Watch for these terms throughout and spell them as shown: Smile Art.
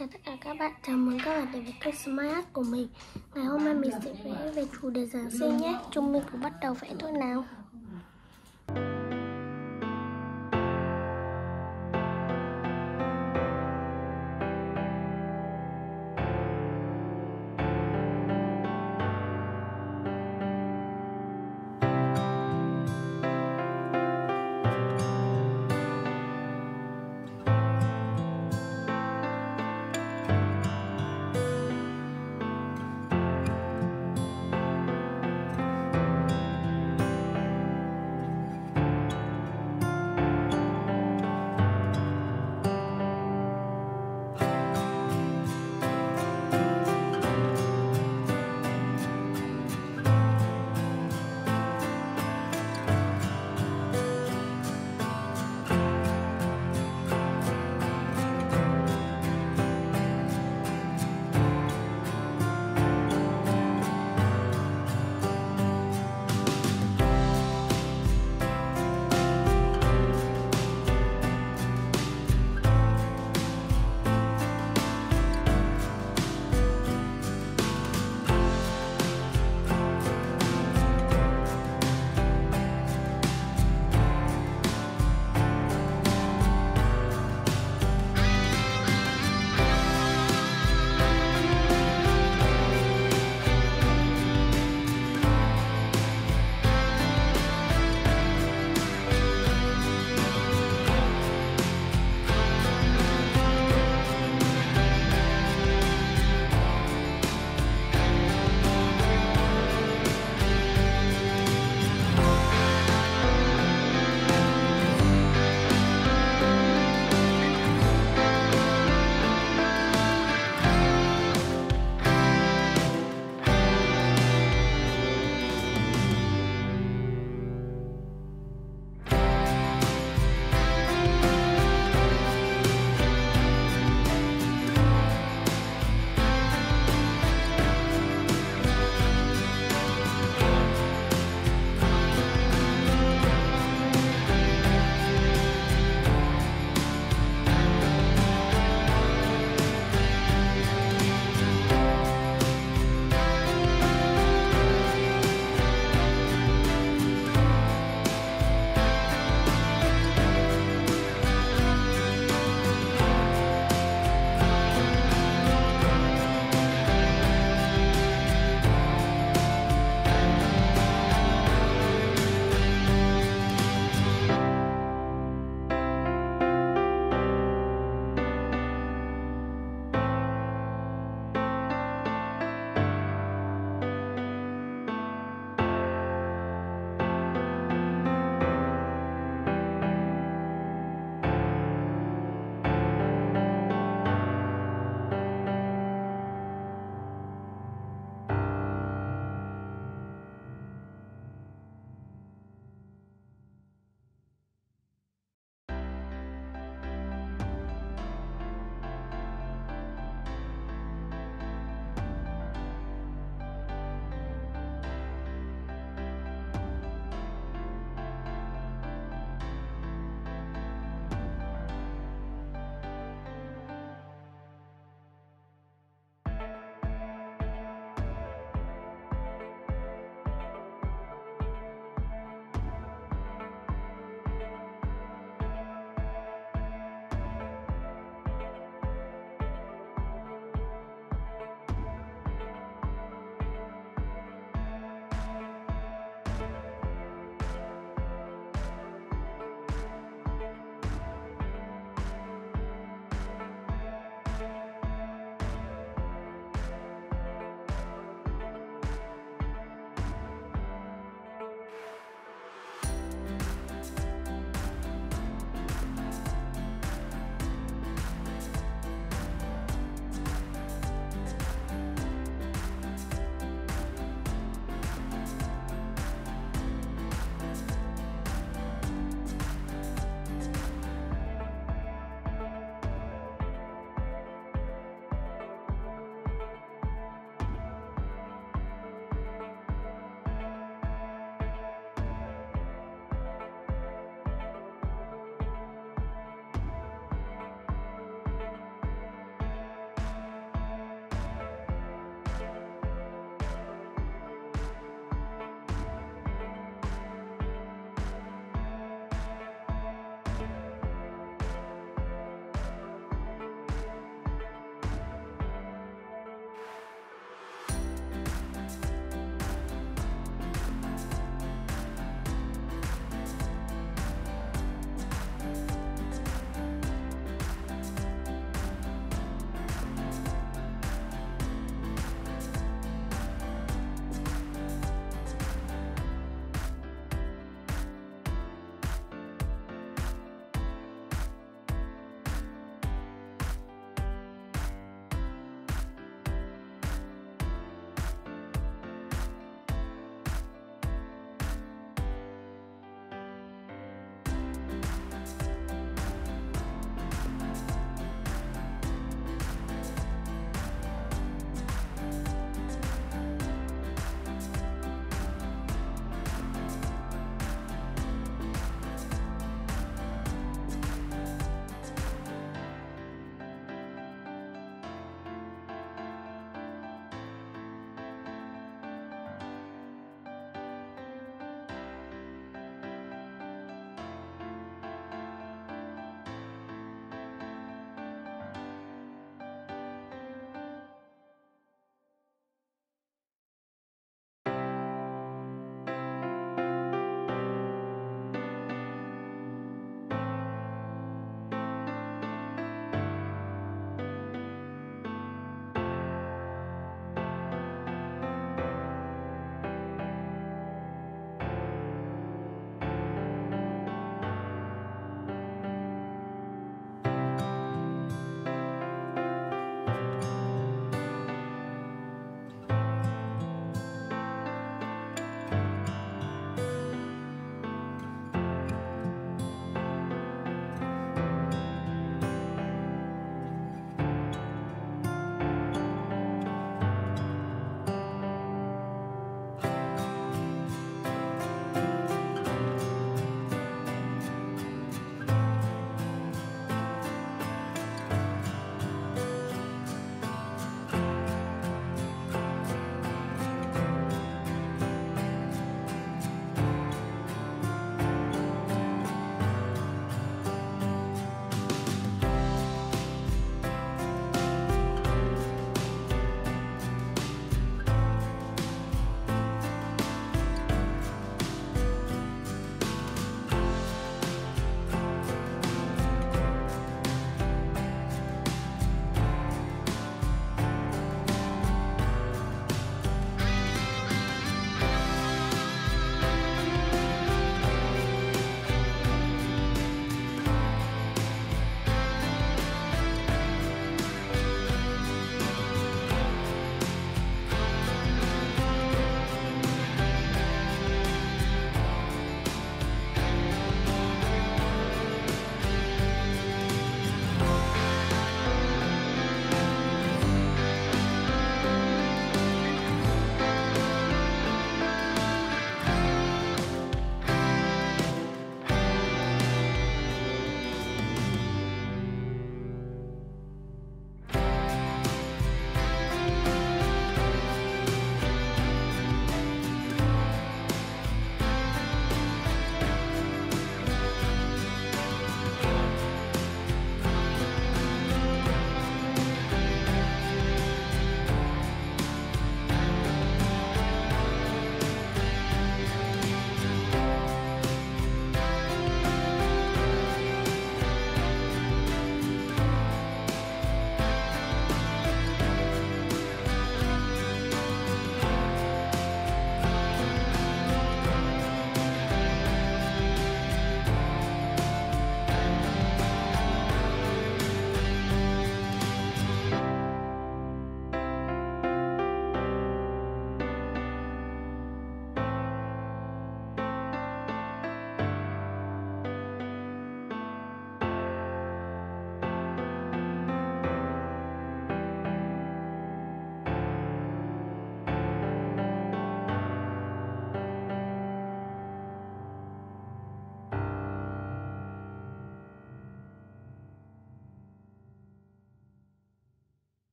chào tất cả các bạn, chào mừng các bạn đến với kênh Smile Art của mình. Ngày hôm nay mình sẽ vẽ về chủ đề Giáng sinh nhé. Chúng mình cũng bắt đầu vẽ thôi nào.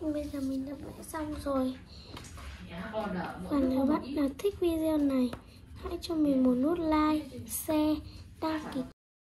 Bây giờ mình đã vẽ xong rồi. Và nếu bạn nào thích video này, hãy cho mình một nút like, share, đăng ký.